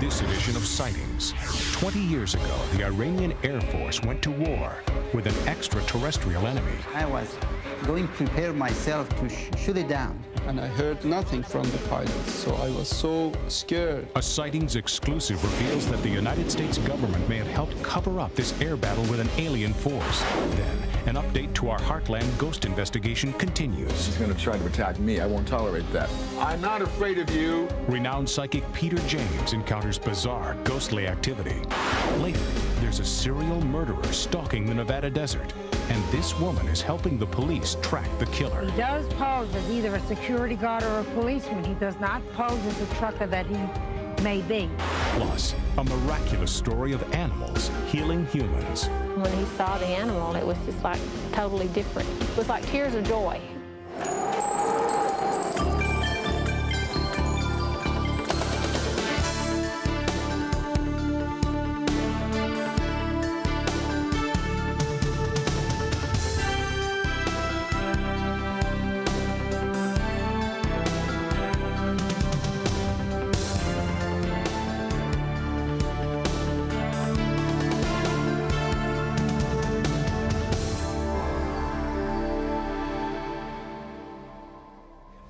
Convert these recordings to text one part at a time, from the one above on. This edition of Sightings. 20 years ago, the Iranian Air Force went to war with an extraterrestrial enemy. I was going to prepare myself to shoot it down. And I heard nothing from the pilots, so I was so scared. A Sightings exclusive reveals that the United States government may have helped cover up this air battle with an alien force. Then, an update to our Heartland ghost investigation continues. She's going to try to attack me. I won't tolerate that. I'm not afraid of you. Renowned psychic Peter James encounters bizarre ghostly activity. Later, there's a serial murderer stalking the Nevada desert, and this woman is helping the police track the killer. He does pose as either a security guard or a policeman. He does not pose as a trucker that he may be. Plus, a miraculous story of animals healing humans. When he saw the animal, it was just like totally different. It was like tears of joy.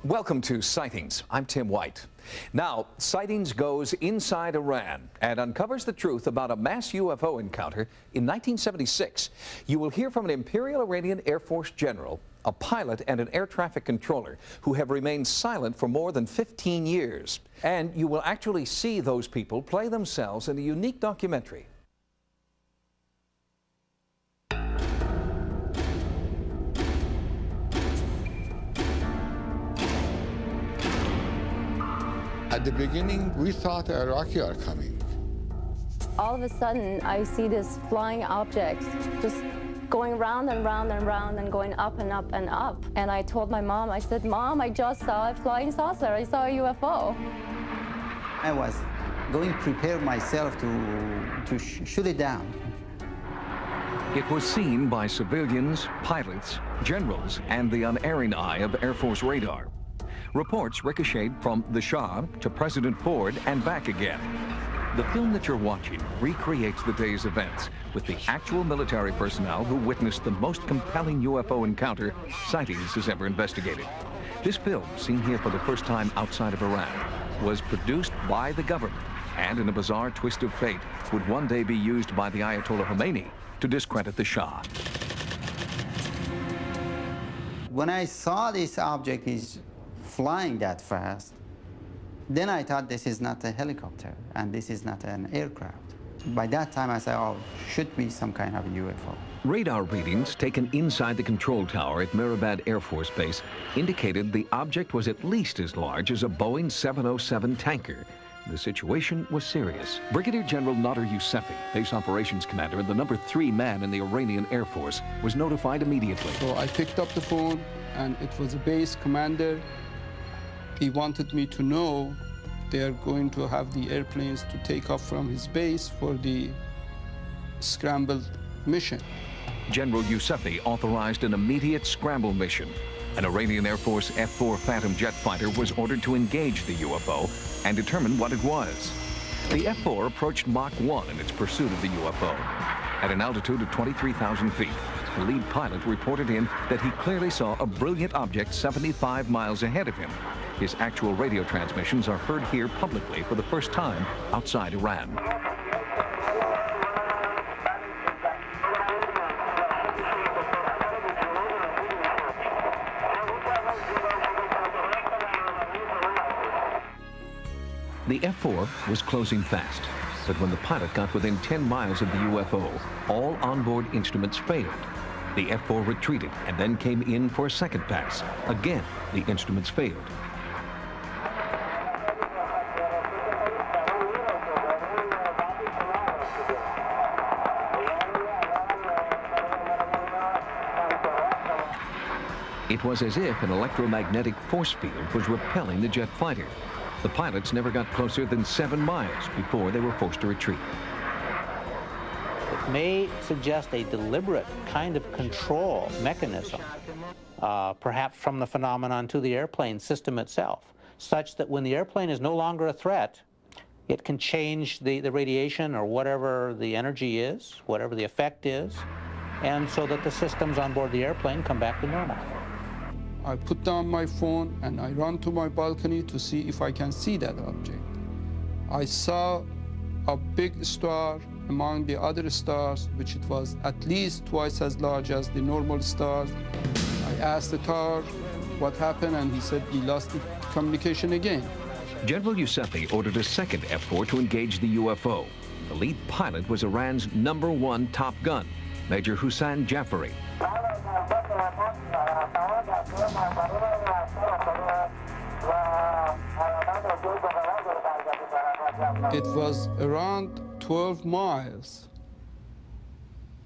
Welcome to Sightings. I'm Tim White. Now, Sightings goes inside Iran and uncovers the truth about a mass UFO encounter in 1976. You will hear from an Imperial Iranian Air Force general, a pilot, and an air traffic controller who have remained silent for more than 15 years. And you will actually see those people play themselves in a unique documentary. At the beginning, we thought the Iraqis are coming. All of a sudden, I see this flying object just going round and round and round and going up and up and up. And I told my mom, I said, Mom, I just saw a flying saucer. I saw a UFO. I was going to prepare myself to shoot it down. It was seen by civilians, pilots, generals, and the unerring eye of Air Force radar. Reports ricocheted from the Shah to President Ford and back again. The film that you're watching recreates the day's events with the actual military personnel who witnessed the most compelling UFO encounter Sightings has ever investigated. This film, seen here for the first time outside of Iran, was produced by the government and, in a bizarre twist of fate, would one day be used by the Ayatollah Khomeini to discredit the Shah. When I saw this object is flying that fast, then I thought this is not a helicopter and this is not an aircraft. By that time I said, oh, should be some kind of UFO. Radar readings taken inside the control tower at Mehrabad Air Force Base indicated the object was at least as large as a Boeing 707 tanker. The situation was serious. Brigadier General Nader Yousefi, Base Operations Commander and the number 3 man in the Iranian Air Force, was notified immediately. So I picked up the phone and it was a base commander. He wanted me to know they're going to have the airplanes to take off from his base for the scrambled mission. General Yousefi authorized an immediate scramble mission. An Iranian Air Force F-4 Phantom jet fighter was ordered to engage the UFO and determine what it was. The F-4 approached Mach 1 in its pursuit of the UFO. At an altitude of 23,000 feet, the lead pilot reported in that he clearly saw a brilliant object 75 miles ahead of him. His actual radio transmissions are heard here publicly for the first time outside Iran. The F-4 was closing fast, but when the pilot got within 10 miles of the UFO, all onboard instruments failed. The F-4 retreated and then came in for a second pass. Again, the instruments failed. It was as if an electromagnetic force field was repelling the jet fighter. The pilots never got closer than 7 miles before they were forced to retreat. It may suggest a deliberate kind of control mechanism, perhaps from the phenomenon to the airplane system itself, such that when the airplane is no longer a threat, It can change the radiation or whatever the energy is, whatever the effect is, and so that the systems on board the airplane come back to normal. I put down my phone and I ran to my balcony to see if I can see that object. I saw a big star among the other stars, which it was at least twice as large as the normal stars. I asked the tower what happened, and he said he lost the communication again. General Yousefi ordered a second F-4 to engage the UFO. The lead pilot was Iran's #1 top gun, Major Hossein Jafari. It was around 12 miles.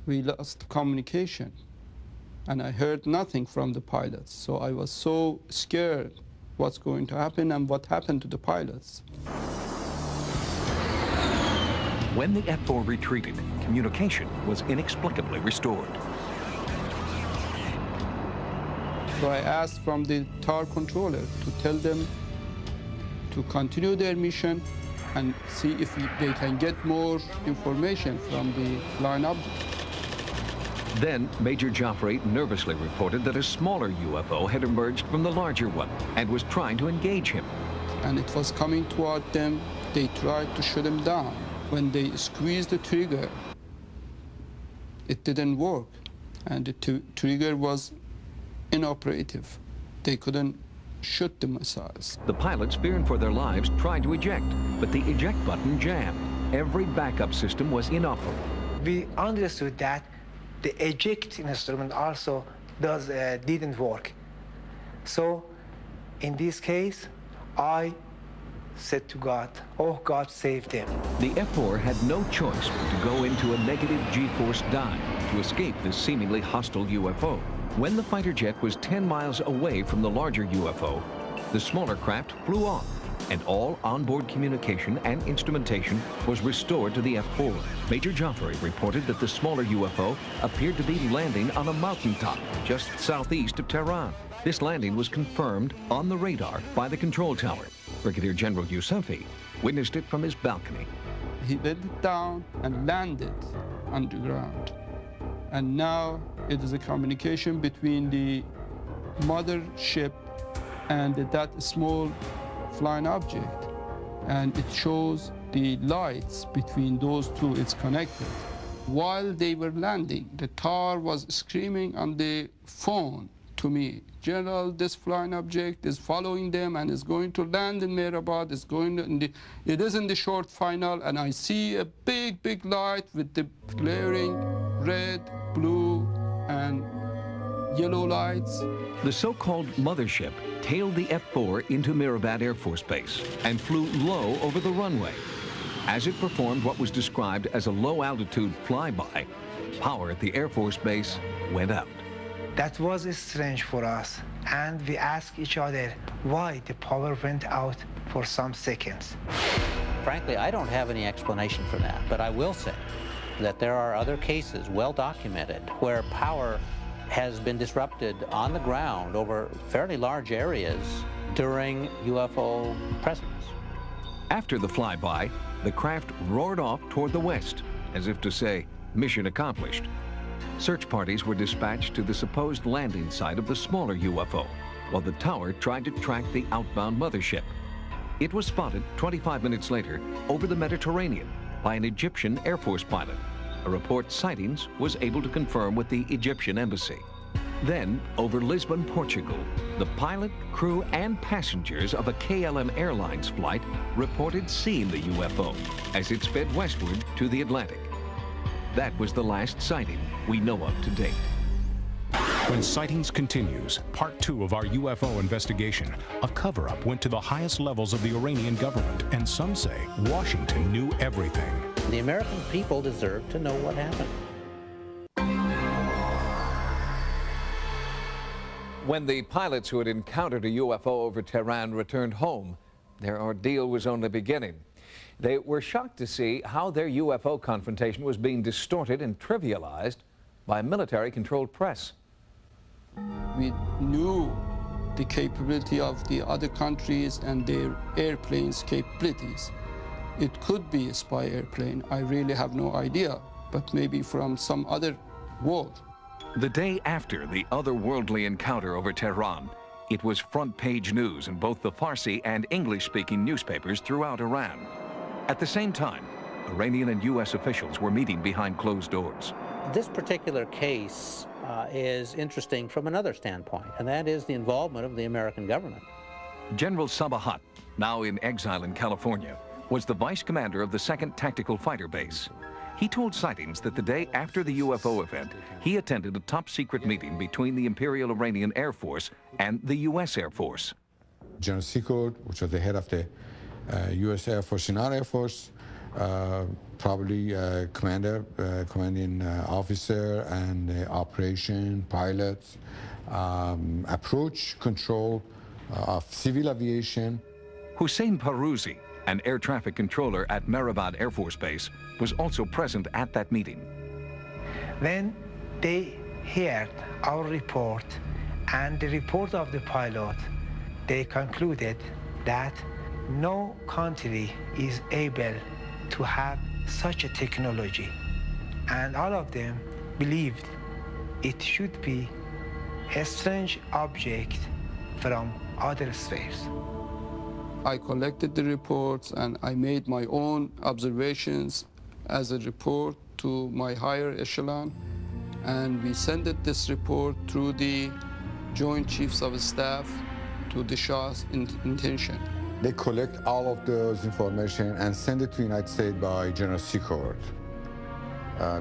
We lost communication, and I heard nothing from the pilots, so I was so scared what's going to happen and what happened to the pilots. When the F-4 retreated, communication was inexplicably restored. So I asked from the tower controller to tell them to continue their mission and see if they can get more information from the line object. Then Major Jafari nervously reported that a smaller UFO had emerged from the larger one and was trying to engage him. And it was coming toward them. They tried to shut him down. When they squeezed the trigger, it didn't work, and the trigger was inoperative. They couldn't shoot the missiles. The pilots, fearing for their lives, tried to eject, but the eject button jammed. Every backup system was inoperable. We understood that the eject instrument also didn't work. So in this case, I said to God, oh, God saved them. The F-4 had no choice but to go into a negative G-force dive to escape this seemingly hostile UFO. When the fighter jet was 10 miles away from the larger UFO, the smaller craft flew off, and all onboard communication and instrumentation was restored to the F-4. Major Jafari reported that the smaller UFO appeared to be landing on a mountaintop just southeast of Tehran. This landing was confirmed on the radar by the control tower. Brigadier General Yousefi witnessed it from his balcony. He went down and landed on the ground. And now it is a communication between the mothership and that small flying object, and it shows the lights between those two. It's connected. While they were landing, the tower was screaming on the phone to me, General, this flying object is following them and is going to land in Mehrabad. It's going in the, it is in the short final, and I see a big, big light with the glaring red, blue, and yellow lights. The so-called mothership tailed the F-4 into Mehrabad Air Force Base and flew low over the runway. As it performed what was described as a low-altitude flyby, power at the Air Force Base went out. That was strange for us, and we asked each other why the power went out for some seconds. Frankly, I don't have any explanation for that, but I will say that there are other cases, well documented, where power has been disrupted on the ground over fairly large areas during UFO presence. After the flyby, the craft roared off toward the west, as if to say, mission accomplished. Search parties were dispatched to the supposed landing site of the smaller UFO, while the tower tried to track the outbound mothership. It was spotted 25 minutes later over the Mediterranean by an Egyptian Air Force pilot. A report Sightings was able to confirm with the Egyptian embassy. Then, over Lisbon, Portugal, the pilot, crew, and passengers of a KLM Airlines flight reported seeing the UFO as it sped westward to the Atlantic. That was the last sighting we know of to date. When Sightings continues, part 2 of our UFO investigation, a cover-up went to the highest levels of the Iranian government, and some say Washington knew everything. The American people deserve to know what happened. When the pilots who had encountered a UFO over Tehran returned home, their ordeal was only beginning. They were shocked to see how their UFO confrontation was being distorted and trivialized by military-controlled press. We knew the capability of the other countries and their airplanes' capabilities. It could be a spy airplane. I really have no idea, but maybe from some other world. The day after the otherworldly encounter over Tehran, it was front-page news in both the Farsi and English-speaking newspapers throughout Iran. At the same time, Iranian and U.S. officials were meeting behind closed doors. This particular case is interesting from another standpoint, and that is the involvement of the American government. General Sabahat, now in exile in California, was the vice commander of the 2nd Tactical Fighter Base. He told Sightings that the day after the UFO event, he attended a top-secret meeting between the Imperial Iranian Air Force and the U.S. Air Force. General Secord, which was the head of the U.S. Air Force in our Air Force, probably commander, commanding officer, and operation, pilots, approach control of civil aviation. Hossein Perouzi, an air traffic controller at Mehrabad Air Force Base, was also present at that meeting. When they heard our report and the report of the pilot, they concluded that no country is able to have such a technology. And all of them believed it should be a strange object from outer space. I collected the reports and I made my own observations as a report to my higher echelon, and we sent this report through the Joint Chiefs of Staff to the Shah's intention. They collect all of those information and send it to the United States by General Secord,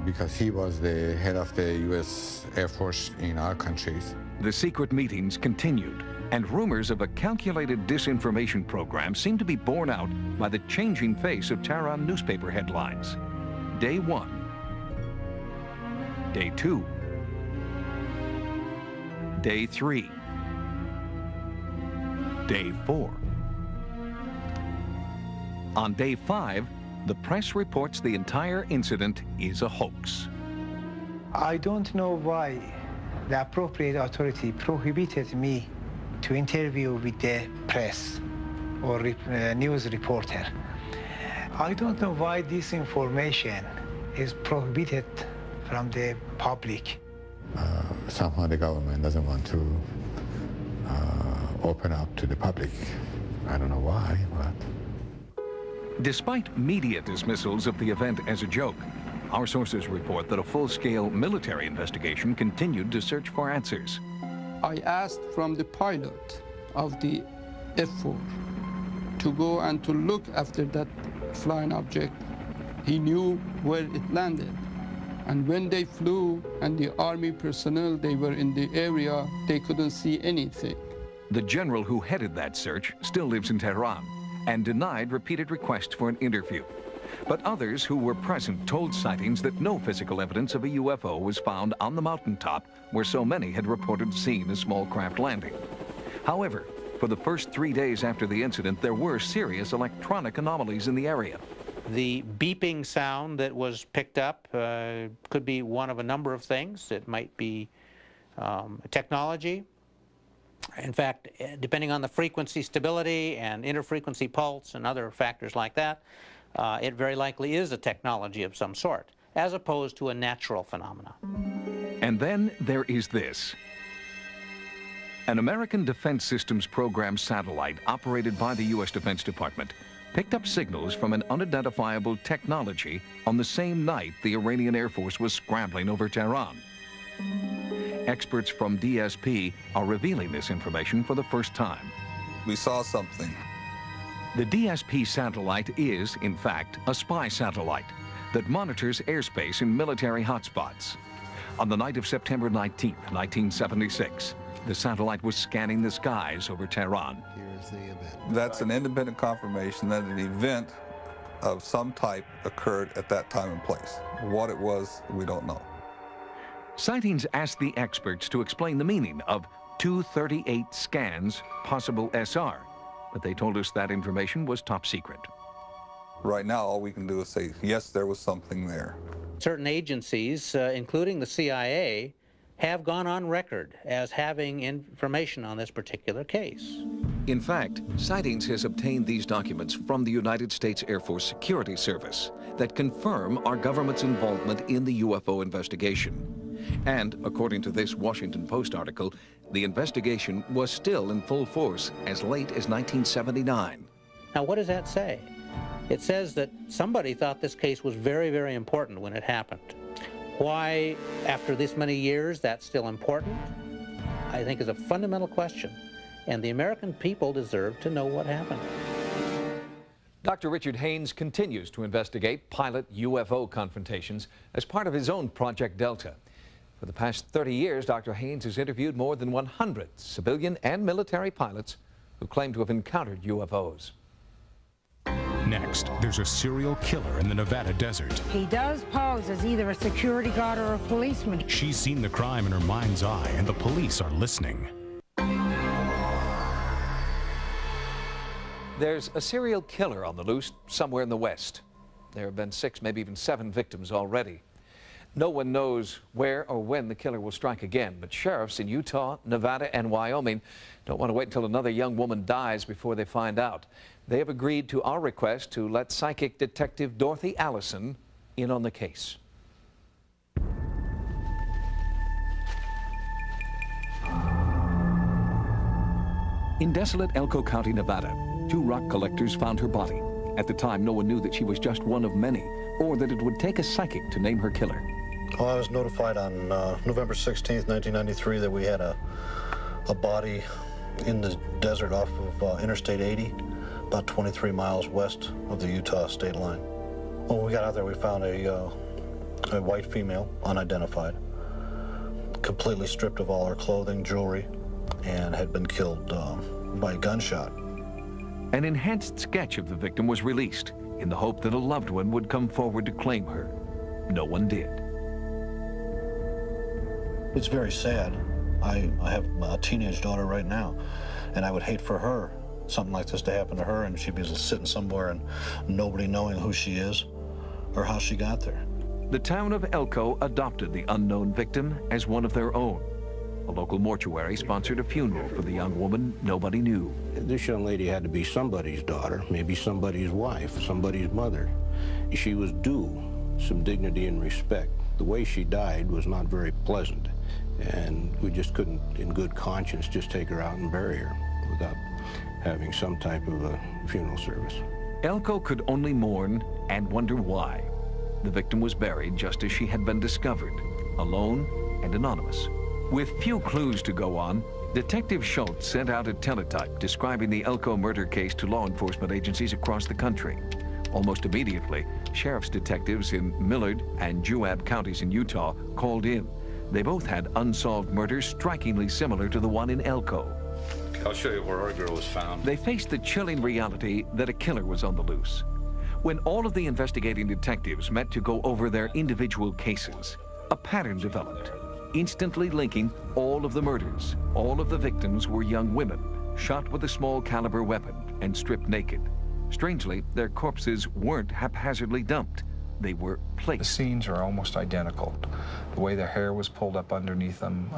because he was the head of the U.S. Air Force in our countries. The secret meetings continued, and rumors of a calculated disinformation program seemed to be borne out by the changing face of Tehran newspaper headlines. Day one, day two, day three, day four. On day five, the press reports the entire incident is a hoax. I don't know why the appropriate authority prohibited me to interview with the press or news reporter. I don't know why this information is prohibited from the public. Somehow the government doesn't want to open up to the public. I don't know why, but... Despite media dismissals of the event as a joke, our sources report that a full-scale military investigation continued to search for answers. I asked from the pilot of the F-4 to go and to look after that flying object. He knew where it landed. And when they flew and the Army personnel, they were in the area, they couldn't see anything. The general who headed that search still lives in Tehran and denied repeated requests for an interview. But others who were present told Sightings that no physical evidence of a UFO was found on the mountaintop where so many had reported seeing a small craft landing. However, for the first 3 days after the incident, there were serious electronic anomalies in the area. The beeping sound that was picked up could be one of a number of things. It might be technology. In fact, depending on the frequency stability and interfrequency pulse and other factors like that, it very likely is a technology of some sort, as opposed to a natural phenomenon. And then there is this. An American Defense Systems Program satellite operated by the U.S. Defense Department picked up signals from an unidentifiable technology on the same night the Iranian Air Force was scrambling over Tehran. Experts from DSP are revealing this information for the first time. We saw something. The DSP satellite is, in fact, a spy satellite that monitors airspace in military hotspots. On the night of September 19, 1976, the satellite was scanning the skies over Tehran. Here's the event. That's an independent confirmation that an event of some type occurred at that time and place. What it was, we don't know. Sightings asked the experts to explain the meaning of 238 scans, possible SR. But they told us that information was top secret. Right now, all we can do is say, yes, there was something there. Certain agencies, including the CIA, have gone on record as having information on this particular case. In fact, Sightings has obtained these documents from the United States Air Force Security Service that confirm our government's involvement in the UFO investigation. And according to this Washington Post article, the investigation was still in full force as late as 1979. Now, what does that say? It says that somebody thought this case was very, very important when it happened. Why, after this many years, that's still important, I think is a fundamental question. And the American people deserve to know what happened. Dr. Richard Haynes continues to investigate pilot UFO confrontations as part of his own Project Delta. For the past 30 years, Dr. Haynes has interviewed more than 100 civilian and military pilots who claim to have encountered UFOs. Next, there's a serial killer in the Nevada desert. He does pose as either a security guard or a policeman. She's seen the crime in her mind's eye, and the police are listening. There's a serial killer on the loose somewhere in the West. There have been 6, maybe even 7 victims already. No one knows where or when the killer will strike again, but sheriffs in Utah, Nevada, and Wyoming don't want to wait until another young woman dies before they find out. They have agreed to our request to let psychic detective Dorothy Allison in on the case. In desolate Elko County, Nevada, 2 rock collectors found her body. At the time, no one knew that she was just one of many, or that it would take a psychic to name her killer. Well, I was notified on November 16th, 1993, that we had a body in the desert off of Interstate 80, about 23 miles west of the Utah state line. When we got out there, we found a white female, unidentified, completely stripped of all her clothing, jewelry, and had been killed by a gunshot. An enhanced sketch of the victim was released in the hope that a loved one would come forward to claim her. No one did. It's very sad. I have a teenage daughter right now, and I would hate for her, something like this to happen to her, and she'd be sitting somewhere and nobody knowing who she is or how she got there. The town of Elko adopted the unknown victim as one of their own. A local mortuary sponsored a funeral for the young woman nobody knew. This young lady had to be somebody's daughter, maybe somebody's wife, somebody's mother. She was due some dignity and respect. The way she died was not very pleasant, and we just couldn't, in good conscience, just take her out and bury her without having some type of a funeral service. Elko could only mourn and wonder why. The victim was buried just as she had been discovered, alone and anonymous. With few clues to go on, Detective Schultz sent out a teletype describing the Elko murder case to law enforcement agencies across the country. Almost immediately, sheriff's detectives in Millard and Juab counties in Utah called in. They both had unsolved murders strikingly similar to the one in Elko. I'll show you where our girl was found. They faced the chilling reality that a killer was on the loose. When all of the investigating detectives met to go over their individual cases, a pattern developed, instantly linking all of the murders. All of the victims were young women, shot with a small caliber weapon and stripped naked. Strangely, their corpses weren't haphazardly dumped. They were placed. The scenes are almost identical. The way their hair was pulled up underneath them,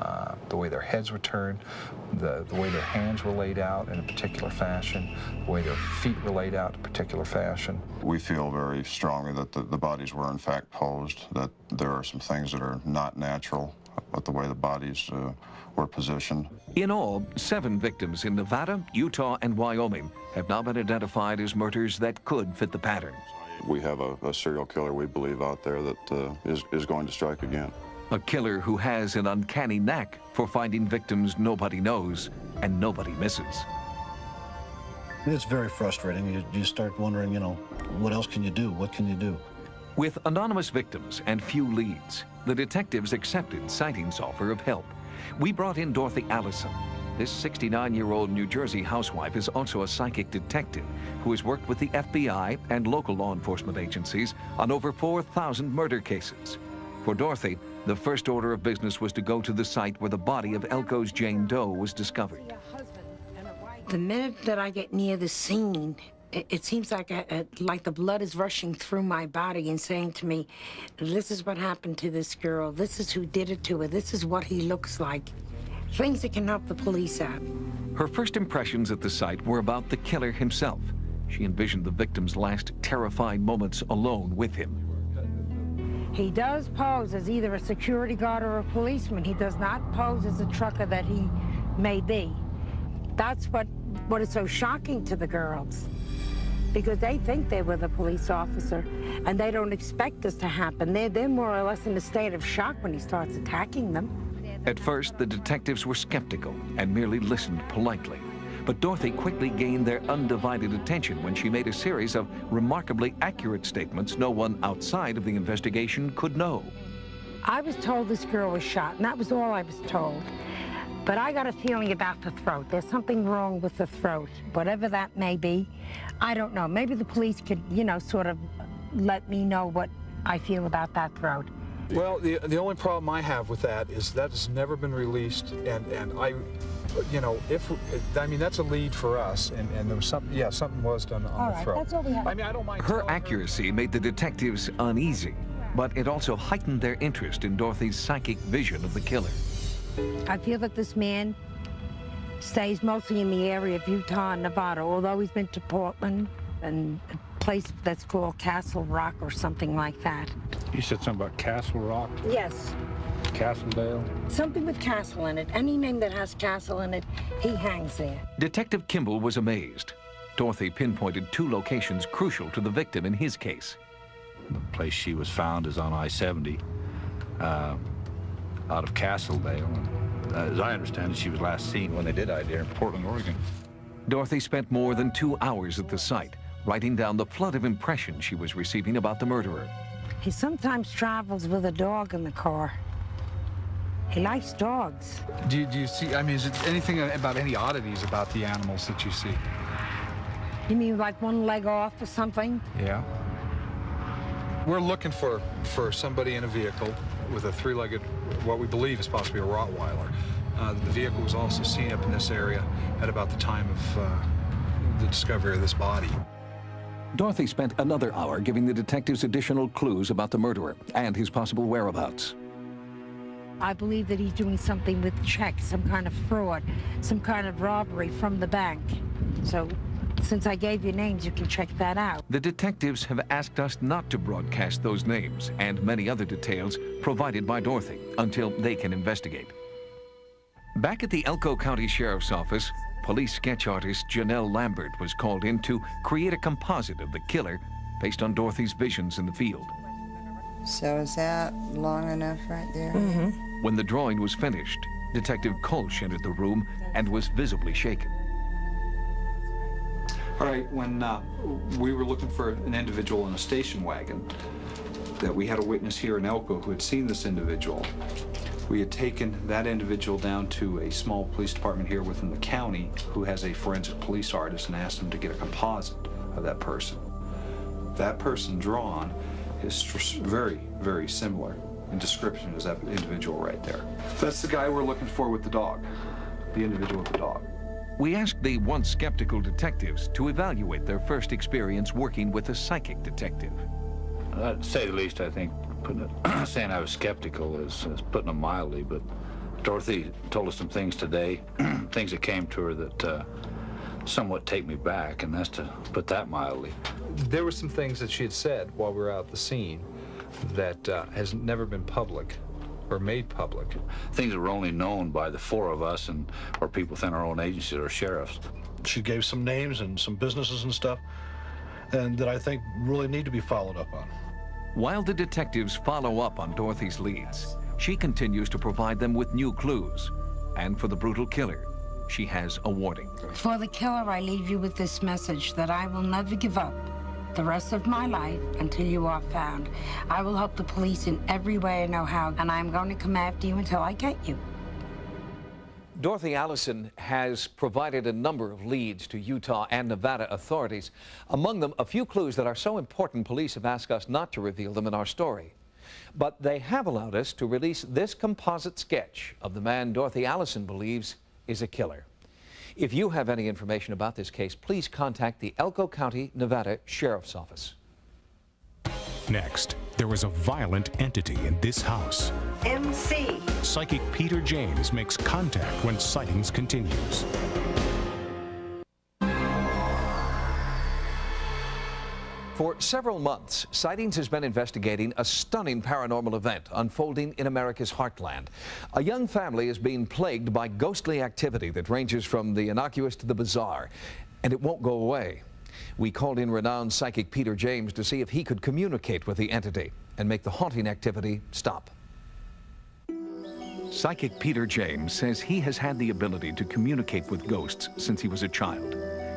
the way their heads were turned, the way their hands were laid out in a particular fashion, the way their feet were laid out in a particular fashion. We feel very strongly that the bodies were in fact posed, that there are some things that are not natural with the way the bodies were positioned. In all, 7 victims in Nevada, Utah, and Wyoming have now been identified as murders that could fit the pattern. We have a serial killer, we believe, out there that is going to strike again. A killer who has an uncanny knack for finding victims nobody knows and nobody misses. It's very frustrating. You start wondering, you know, what else can you do? What can you do? With anonymous victims and few leads, the detectives accepted Sightings' offer of help. We brought in Dorothy Allison. This 69-year-old New Jersey housewife is also a psychic detective who has worked with the FBI and local law enforcement agencies on over 4,000 murder cases. For Dorothy, the first order of business was to go to the site where the body of Elko's Jane Doe was discovered. The minute that I get near the scene, it seems like the blood is rushing through my body and saying to me, this is what happened to this girl, this is who did it to her, this is what he looks like. Things that can help the police out. Her first impressions at the site were about the killer himself. She envisioned the victim's last terrified moments alone with him. He does pose as either a security guard or a policeman. He does not pose as a trucker that he may be. That's what is so shocking to the girls, because they think they were the police officer, and they don't expect this to happen. They're more or less in a state of shock when he starts attacking them. At first, the detectives were skeptical and merely listened politely. But Dorothy quickly gained their undivided attention when she made a series of remarkably accurate statements no one outside of the investigation could know. I was told this girl was shot, and that was all I was told. But I got a feeling about the throat. There's something wrong with the throat, whatever that may be. I don't know. Maybe the police could, you know, sort of let me know what I feel about that throat. Well, the only problem I have with that is that has never been released, and I... You know, that's a lead for us, and there was something, yeah, something was done on the throat. That's all we have. I mean, I don't mind. Her accuracy made the detectives uneasy, but it also heightened their interest in Dorothy's psychic vision of the killer. I feel that this man stays mostly in the area of Utah and Nevada, although he's been to Portland and a place that's called Castle Rock or something like that. You said something about Castle Rock? Yes. Castledale? Something with castle in it. Any name that has castle in it, he hangs there. Detective Kimball was amazed. Dorothy pinpointed two locations crucial to the victim in his case. The place she was found is on I-70, out of Castledale. And, as I understand it, she was last seen when they did ID her in Portland, Oregon. Dorothy spent more than 2 hours at the site, writing down the flood of impressions she was receiving about the murderer. He sometimes travels with a dog in the car. He likes dogs. Do you see, I mean, is it anything about any oddities about the animals that you see? You mean like one leg off or something? Yeah. We're looking for somebody in a vehicle with a three-legged, what we believe is possibly a Rottweiler. The vehicle was also seen up in this area at about the time of the discovery of this body. Dorothy spent another hour giving the detectives additional clues about the murderer and his possible whereabouts. I believe that he's doing something with checks, some kind of fraud, some kind of robbery from the bank. So, since I gave you names, you can check that out. The detectives have asked us not to broadcast those names and many other details provided by Dorothy until they can investigate. Back at the Elko County Sheriff's Office, police sketch artist Janelle Lambert was called in to create a composite of the killer based on Dorothy's visions in the field. So is that long enough right there? Mm-hmm. When the drawing was finished, Detective Kolsch entered the room and was visibly shaken. All right, when we were looking for an individual in a station wagon, that we had a witness here in Elko who had seen this individual. We had taken that individual down to a small police department here within the county who has a forensic police artist and asked them to get a composite of that person. That person drawn is very, very similar in description as that individual right there. That's the guy we're looking for with the dog, the individual with the dog. We asked the once skeptical detectives to evaluate their first experience working with a psychic detective. To say the least, I think saying I was skeptical is putting it mildly, but Dorothy told us some things today, things that came to her that somewhat take me back, and that's to put that mildly. There were some things that she had said while we were out at the scene that has never been public or made public. Things that were only known by the four of us and or people within our own agencies or sheriffs. She gave some names and some businesses and stuff and that I think really need to be followed up on. While the detectives follow up on Dorothy's leads, she continues to provide them with new clues. And for the brutal killer, she has a warning. For the killer, I leave you with this message that I will never give up the rest of my life until you are found. I will help the police in every way I know how, and I'm going to come after you until I get you. Dorothy Allison has provided a number of leads to Utah and Nevada authorities. Among them, a few clues that are so important police have asked us not to reveal them in our story. But they have allowed us to release this composite sketch of the man Dorothy Allison believes is a killer. If you have any information about this case, please contact the Elko County, Nevada Sheriff's Office. next, there was a violent entity in this house. MC. Psychic Peter James makes contact when Sightings continues. For several months, Sightings has been investigating a stunning paranormal event unfolding in America's heartland. A young family is being plagued by ghostly activity that ranges from the innocuous to the bizarre, and it won't go away. We called in renowned psychic Peter James to see if he could communicate with the entity and make the haunting activity stop. Psychic Peter James says he has had the ability to communicate with ghosts since he was a child.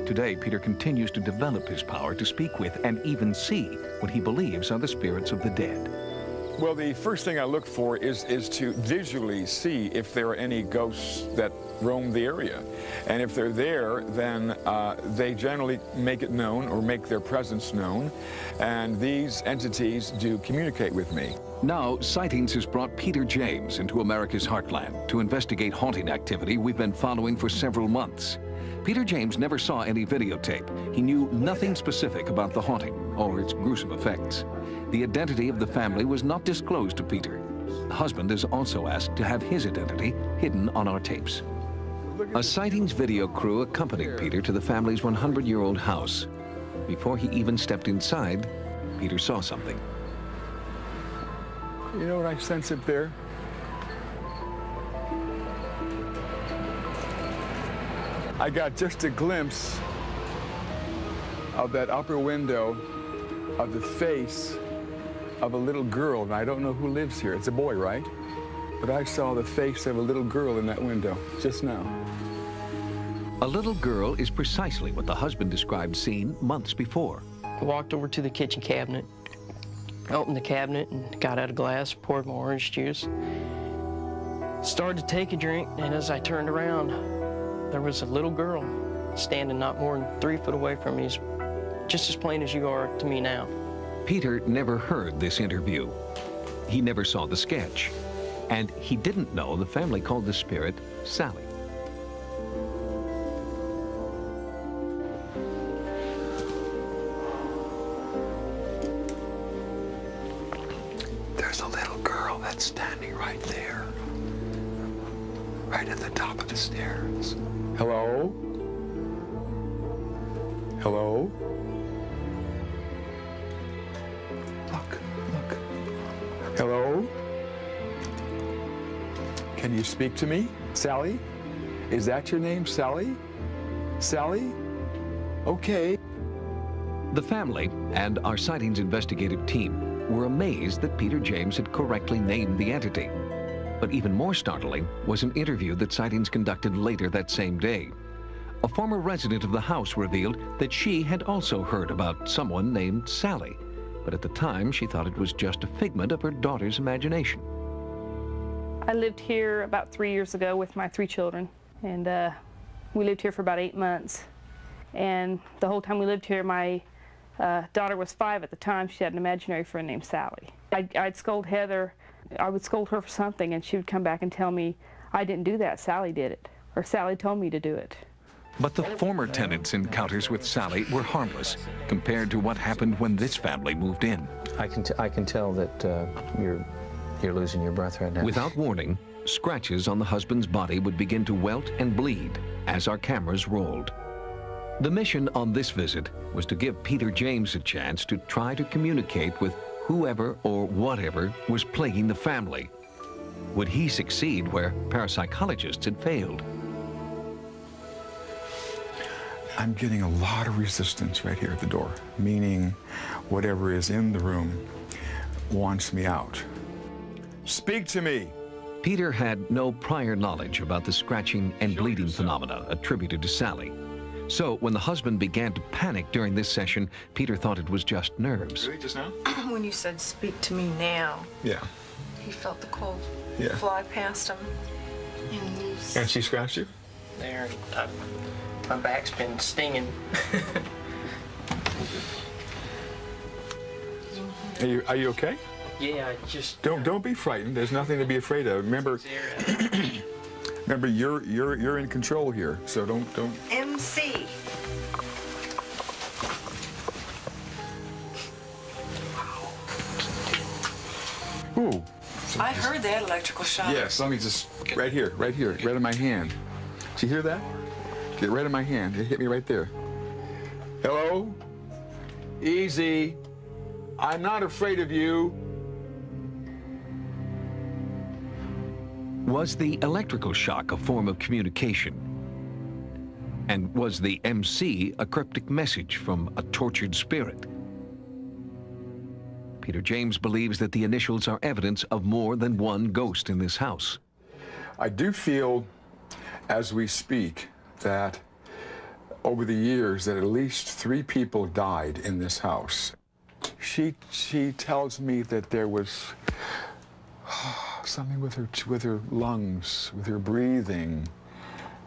Today, Peter continues to develop his power to speak with and even see what he believes are the spirits of the dead. Well, the first thing I look for is to visually see if there are any ghosts that roam the area. And if they're there, then they generally make it known or make their presence known. And these entities do communicate with me. Now, Sightings has brought Peter James into America's heartland to investigate haunting activity we've been following for several months. Peter James never saw any videotape. He knew nothing specific about the haunting or its gruesome effects. The identity of the family was not disclosed to Peter. The husband is also asked to have his identity hidden on our tapes. A Sightings video crew accompanied Peter to the family's 100-year-old house. Before he even stepped inside, Peter saw something. You know what I sense up there? I got just a glimpse of that upper window of the face of a little girl, and I don't know who lives here. It's a boy, right? But I saw the face of a little girl in that window just now. A little girl is precisely what the husband described seeing months before. I walked over to the kitchen cabinet, opened the cabinet, and got out a glass, poured my orange juice, started to take a drink, and as I turned around, there was a little girl standing not more than 3 feet away from me, just as plain as you are to me now. Peter never heard this interview. He never saw the sketch. And he didn't know the family called the spirit Sally. There's a little girl that's standing right there, right at the top of the stairs. Hello? Hello? Look, look. Hello? Can you speak to me? Sally? Is that your name, Sally? Sally? Okay. The family and our Sightings investigative team were amazed that Peter James had correctly named the entity. But even more startling was an interview that Sightings conducted later that same day. A former resident of the house revealed that she had also heard about someone named Sally, but at the time she thought it was just a figment of her daughter's imagination. I lived here about 3 years ago with my 3 children, and we lived here for about 8 months. And the whole time we lived here, my daughter was 5 at the time. She had an imaginary friend named Sally. I'd scold Heather. I would scold her for something, and she would come back and tell me, I didn't do that, Sally did it, or Sally told me to do it. But the former tenants' encounters with Sally were harmless compared to what happened when this family moved in. I can tell that you're losing your breath right now. Without warning, scratches on the husband's body would begin to welt and bleed as our cameras rolled. The mission on this visit was to give Peter James a chance to try to communicate with whoever or whatever was plaguing the family. Would he succeed where parapsychologists had failed? I'm getting a lot of resistance right here at the door, meaning whatever is in the room wants me out. Speak to me! Peter had no prior knowledge about the scratching and bleeding phenomena attributed to Sally. So when the husband began to panic during this session, Peter thought it was just nerves. Really, just now? When you said, speak to me now. Yeah. He felt the cold fly past him. And she scratched you? There, my back's been stinging. Are you okay? Yeah, I just... Don't be frightened. There's nothing to be afraid of. Remember... Remember, you're in control here, so don't. MC. Wow. Ooh. I heard that electrical shock. Yes, let me just, right here, right in my hand. Did you hear that? Get right in my hand. It hit me right there. Hello? Easy. I'm not afraid of you. Was the electrical shock a form of communication? And was the MC a cryptic message from a tortured spirit? Peter James believes that the initials are evidence of more than one ghost in this house. I do feel, as we speak, that over the years that at least 3 people died in this house. She tells me that there was something with her lungs, with her breathing,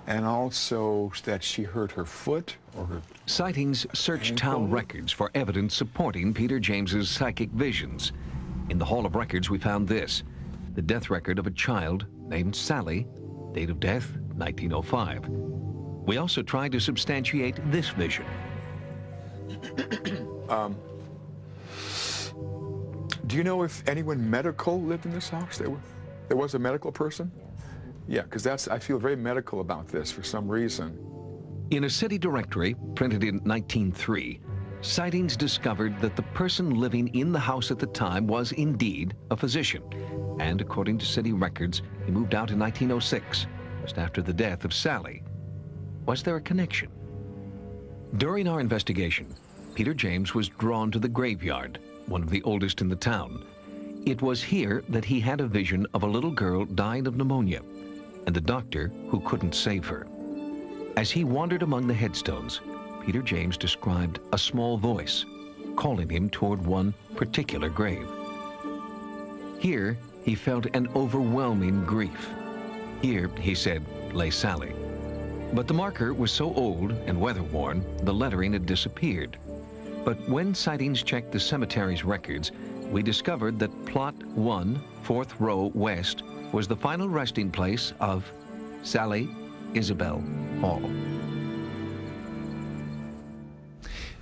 and also that she hurt her foot or her Sightings searched town records for evidence supporting Peter James's psychic visions. In the Hall of Records, we found this, the death record of a child named Sally, date of death, 1905. We also tried to substantiate this vision. Do you know if anyone medical lived in this house? There was a medical person? Yeah, because that's, I feel very medical about this for some reason. In a city directory printed in 1903, Sightings discovered that the person living in the house at the time was indeed a physician. And according to city records, he moved out in 1906, just after the death of Sally. Was there a connection? During our investigation, Peter James was drawn to the graveyard, one of the oldest in the town. It was here that he had a vision of a little girl dying of pneumonia and a doctor who couldn't save her. As he wandered among the headstones, Peter James described a small voice calling him toward one particular grave. Here, he felt an overwhelming grief. Here, he said, lay Sally. But the marker was so old and weather-worn, the lettering had disappeared. But when Sightings checked the cemetery's records, we discovered that Plot 1, 4th row west, was the final resting place of Sally Isabel Hall.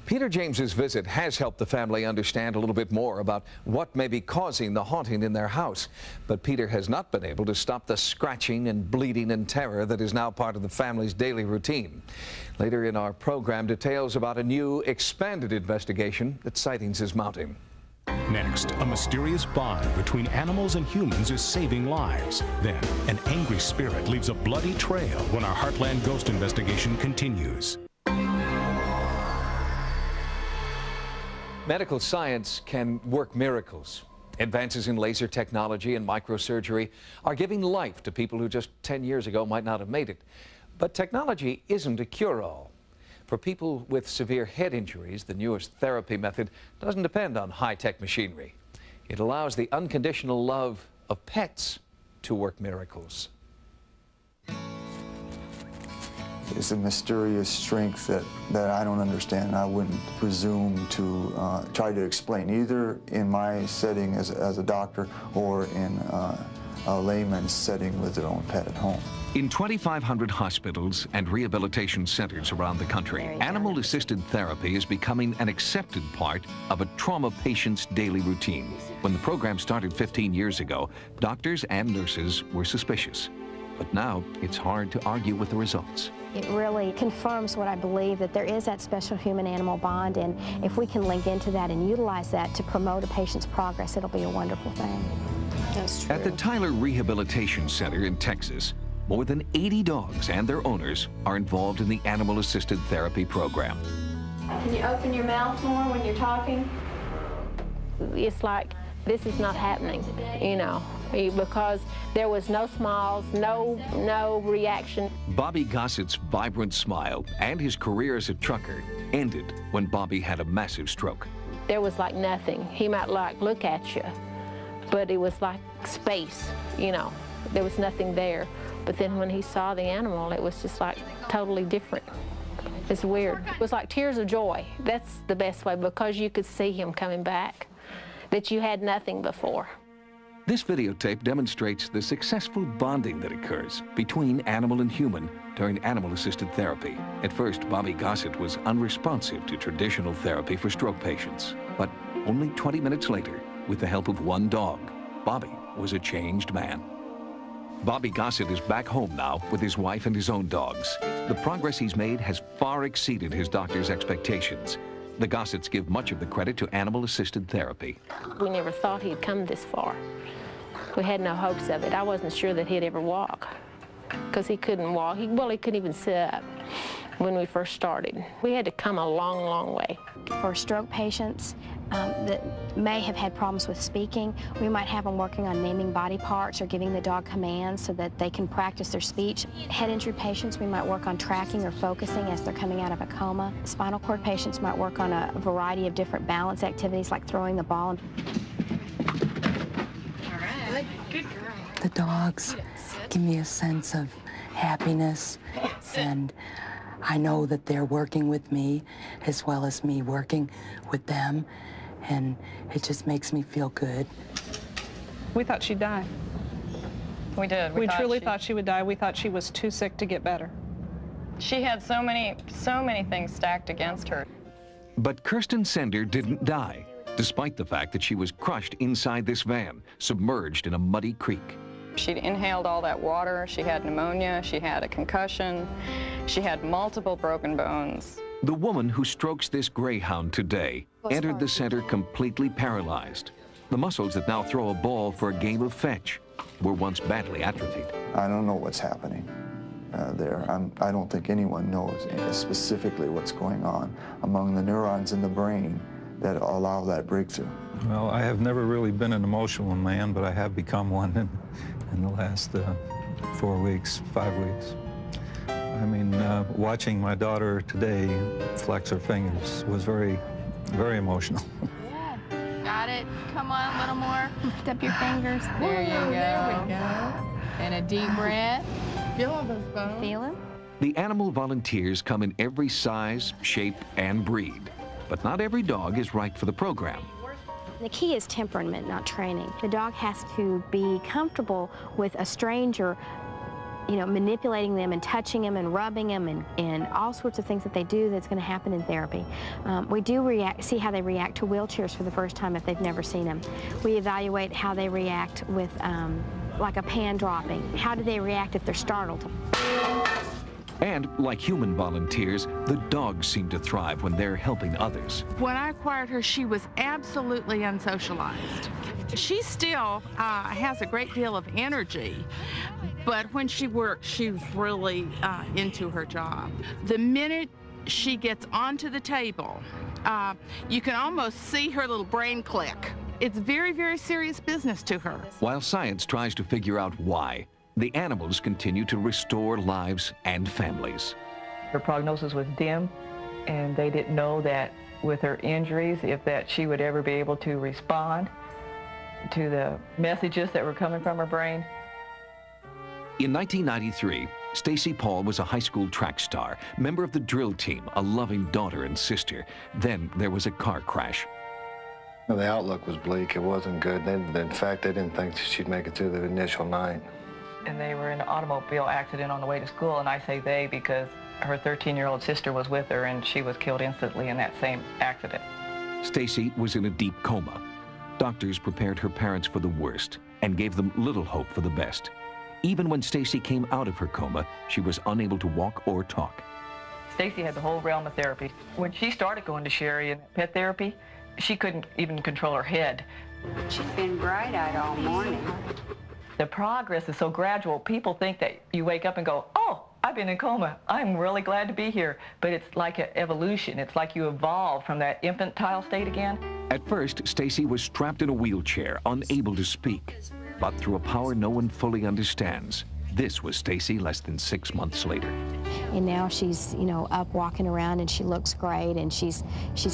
Peter James's visit has helped the family understand a little bit more about what may be causing the haunting in their house. But Peter has not been able to stop the scratching and bleeding and terror that is now part of the family's daily routine. Later in our program, details about a new, expanded investigation that Sightings is mounting. Next, a mysterious bond between animals and humans is saving lives. Then, an angry spirit leaves a bloody trail when our Heartland ghost investigation continues. Medical science can work miracles. Advances in laser technology and microsurgery are giving life to people who just 10 years ago might not have made it. But technology isn't a cure-all. For people with severe head injuries, the newest therapy method doesn't depend on high-tech machinery. It allows the unconditional love of pets to work miracles. It's a mysterious strength that I don't understand. I wouldn't presume to try to explain, either in my setting as a doctor or in a layman's setting with their own pet at home. In 2,500 hospitals and rehabilitation centers around the country, animal-assisted therapy is becoming an accepted part of a trauma patient's daily routine. When the program started 15 years ago, doctors and nurses were suspicious. But now, it's hard to argue with the results. It really confirms what I believe, that there is that special human-animal bond, and if we can link into that and utilize that to promote a patient's progress, it'll be a wonderful thing. That's true. At the Tyler Rehabilitation Center in Texas, more than 80 dogs and their owners are involved in the animal-assisted therapy program. Can you open your mouth more when you're talking? It's like, this is not happening, you know, because there was no smiles, no reaction. Bobby Gossett's vibrant smile and his career as a trucker ended when Bobby had a massive stroke. There was like nothing. He might like look at you, but it was like space, you know. There was nothing there. But then when he saw the animal, it was just like totally different. It's weird. It was like tears of joy. That's the best way, because you could see him coming back, that you had nothing before. This videotape demonstrates the successful bonding that occurs between animal and human during animal-assisted therapy. At first, Bobby Gossett was unresponsive to traditional therapy for stroke patients. But only 20 minutes later, with the help of one dog, Bobby was a changed man. Bobby Gossett is back home now with his wife and his own dogs. The progress he's made has far exceeded his doctor's expectations. The Gossets give much of the credit to animal-assisted therapy. We never thought he'd come this far. We had no hopes of it. I wasn't sure that he'd ever walk because he couldn't walk. He couldn't even sit up when we first started. We had to come a long, long way. For stroke patients that may have had problems with speaking, we might have them working on naming body parts or giving the dog commands so that they can practice their speech. Head injury patients, we might work on tracking or focusing as they're coming out of a coma. Spinal cord patients might work on a variety of different balance activities like throwing the ball. All right. Good girl. The dogs give me a sense of happiness, and I know that they're working with me as well as me working with them, and it just makes me feel good. We thought she'd die. We did. We truly thought she would die. We thought she was too sick to get better. She had so many things stacked against her. But Kirsten Sender didn't die, despite the fact that she was crushed inside this van, submerged in a muddy creek. She'd inhaled all that water, she had pneumonia, she had a concussion, she had multiple broken bones. The woman who strokes this greyhound today entered the center completely paralyzed. The muscles that now throw a ball for a game of fetch were once badly atrophied. I don't know what's happening there. I don't think anyone knows specifically what's going on among the neurons in the brain that allow that breakthrough. Well, I have never really been an emotional man, but I have become one in the last 4 weeks, 5 weeks. I mean, watching my daughter today flex her fingers was very, very emotional. Yeah, got it. Come on, a little more. Lift up your fingers. There you go. There we go. And a deep breath. Feel those bones. Feel them? The animal volunteers come in every size, shape, and breed. But not every dog is right for the program. The key is temperament, not training. The dog has to be comfortable with a stranger, you know, manipulating them and touching them and rubbing them and all sorts of things that they do that's going to happen in therapy. We do see how they react to wheelchairs for the first time if they've never seen them. We evaluate how they react with, like a pan dropping. How do they react if they're startled? And, like human volunteers, the dogs seem to thrive when they're helping others. When I acquired her, she was absolutely unsocialized. She still has a great deal of energy, but when she works, she's really into her job. The minute she gets onto the table, you can almost see her little brain click. It's very, very serious business to her. While science tries to figure out why, the animals continue to restore lives and families. Her prognosis was dim, and they didn't know that with her injuries, if that she would ever be able to respond to the messages that were coming from her brain. In 1993, Stacey Paul was a high school track star, member of the drill team, a loving daughter and sister. Then there was a car crash. The outlook was bleak. It wasn't good. In fact, they didn't think she'd make it through the initial night. And they were in an automobile accident on the way to school, and I say they because her 13-year-old sister was with her, and she was killed instantly in that same accident. Stacey was in a deep coma. Doctors prepared her parents for the worst and gave them little hope for the best. Even when Stacey came out of her coma, she was unable to walk or talk. Stacey had the whole realm of therapy. When she started going to Sherry and pet therapy, she couldn't even control her head. She's been bright-eyed all morning. The progress is so gradual, people think that you wake up and go, oh, I've been in coma. I'm really glad to be here. But it's like an evolution. It's like you evolve from that infantile state again. At first, Stacey was strapped in a wheelchair, unable to speak, but through a power no one fully understands. This was Stacey less than 6 months later. And now she's, you know, up walking around, and she looks great, and she's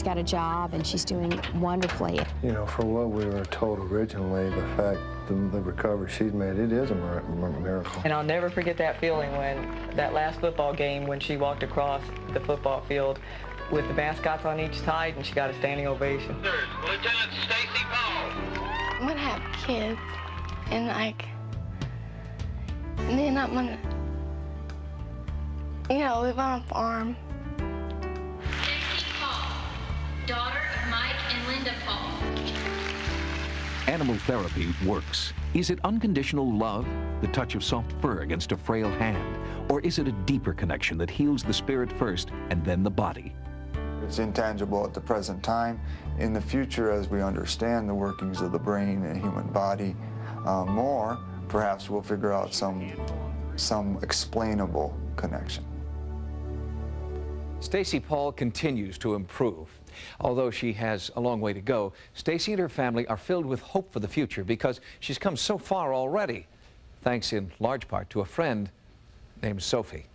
got a job, and she's doing wonderfully. You know, for what we were told originally, the fact the recovery she's made, it is a miracle. And I'll never forget that feeling when that last football game, when she walked across the football field with the mascots on each side, and she got a standing ovation. Lieutenant Stacey Paul. I'm gonna have kids, and like, and then I'm gonna, you know, live on a farm. Stacey Paul, daughter of Mike and Linda Paul. Animal therapy works. Is it unconditional love, the touch of soft fur against a frail hand, or is it a deeper connection that heals the spirit first and then the body? It's intangible at the present time. In the future, as we understand the workings of the brain and human body more, perhaps we'll figure out some explainable connection. Stacey Paul continues to improve. Although she has a long way to go, Stacey and her family are filled with hope for the future because she's come so far already, thanks in large part to a friend named Sophie.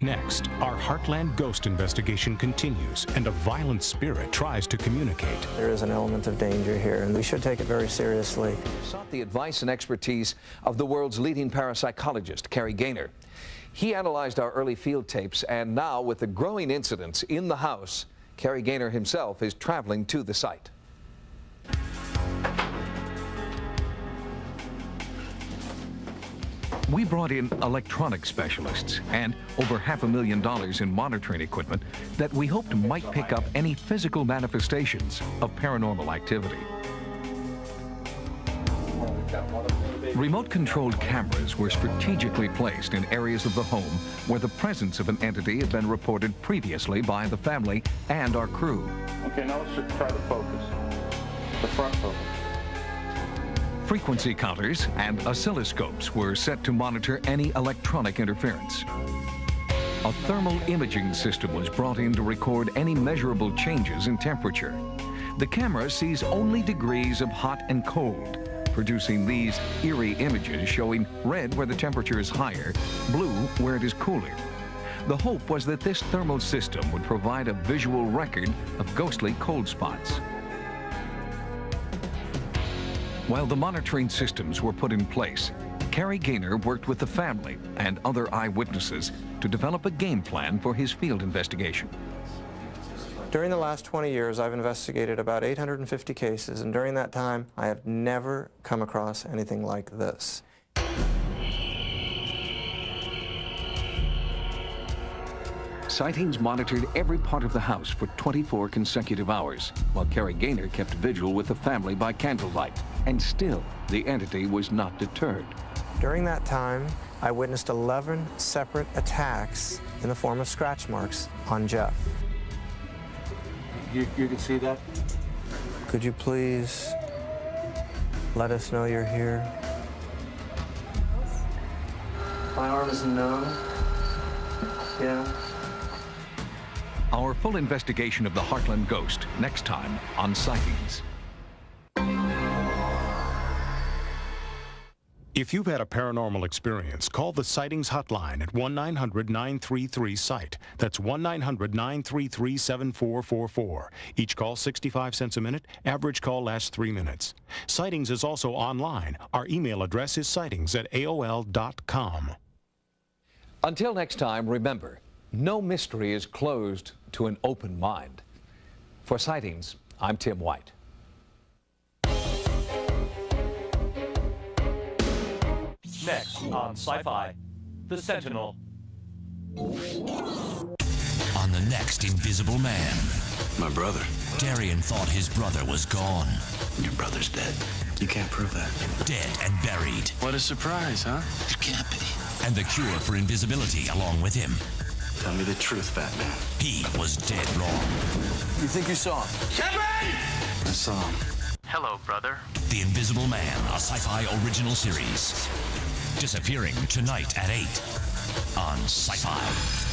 Next, our Heartland ghost investigation continues and a violent spirit tries to communicate. There is an element of danger here and we should take it very seriously. Sought the advice and expertise of the world's leading parapsychologist, Kerry Gaynor. He analyzed our early field tapes, and now, with the growing incidents in the house, Kerry Gaynor himself is traveling to the site. We brought in electronic specialists and over $500,000 in monitoring equipment that we hoped might pick up any physical manifestations of paranormal activity. Remote-controlled cameras were strategically placed in areas of the home where the presence of an entity had been reported previously by the family and our crew. Okay, now let's try the focus, the front focus. Frequency counters and oscilloscopes were set to monitor any electronic interference. A thermal imaging system was brought in to record any measurable changes in temperature. The camera sees only degrees of hot and cold, producing these eerie images showing red where the temperature is higher, blue where it is cooler. The hope was that this thermal system would provide a visual record of ghostly cold spots. While the monitoring systems were put in place, Kerry Gaynor worked with the family and other eyewitnesses to develop a game plan for his field investigation. During the last 20 years, I've investigated about 850 cases, and during that time, I have never come across anything like this. Sightings monitored every part of the house for 24 consecutive hours, while Kerry Gaynor kept vigil with the family by candlelight, and still, the entity was not deterred. During that time, I witnessed 11 separate attacks in the form of scratch marks on Jeff. You can see that? Could you please let us know you're here? My arm is numb. Yeah. Our full investigation of the Heartland ghost next time on Sightings. If you've had a paranormal experience, call the Sightings Hotline at 1-900-933-SIGHT. That's 1-900-933-7444. Each call 65 cents a minute. Average call lasts 3 minutes. Sightings is also online. Our email address is sightings@aol.com. Until next time, remember, no mystery is closed to an open mind. For Sightings, I'm Tim White. Next on Sci-Fi, The Sentinel. On the next Invisible Man. My brother. Darian thought his brother was gone. Your brother's dead. You can't prove that. Dead and buried. What a surprise, huh? It can't be. And the cure for invisibility along with him. Tell me the truth, Fat Man. He was dead wrong. You think you saw him? Kevin! I saw him. Hello, brother. The Invisible Man, a Sci-Fi original series. Disappearing tonight at 8 on Sci-Fi.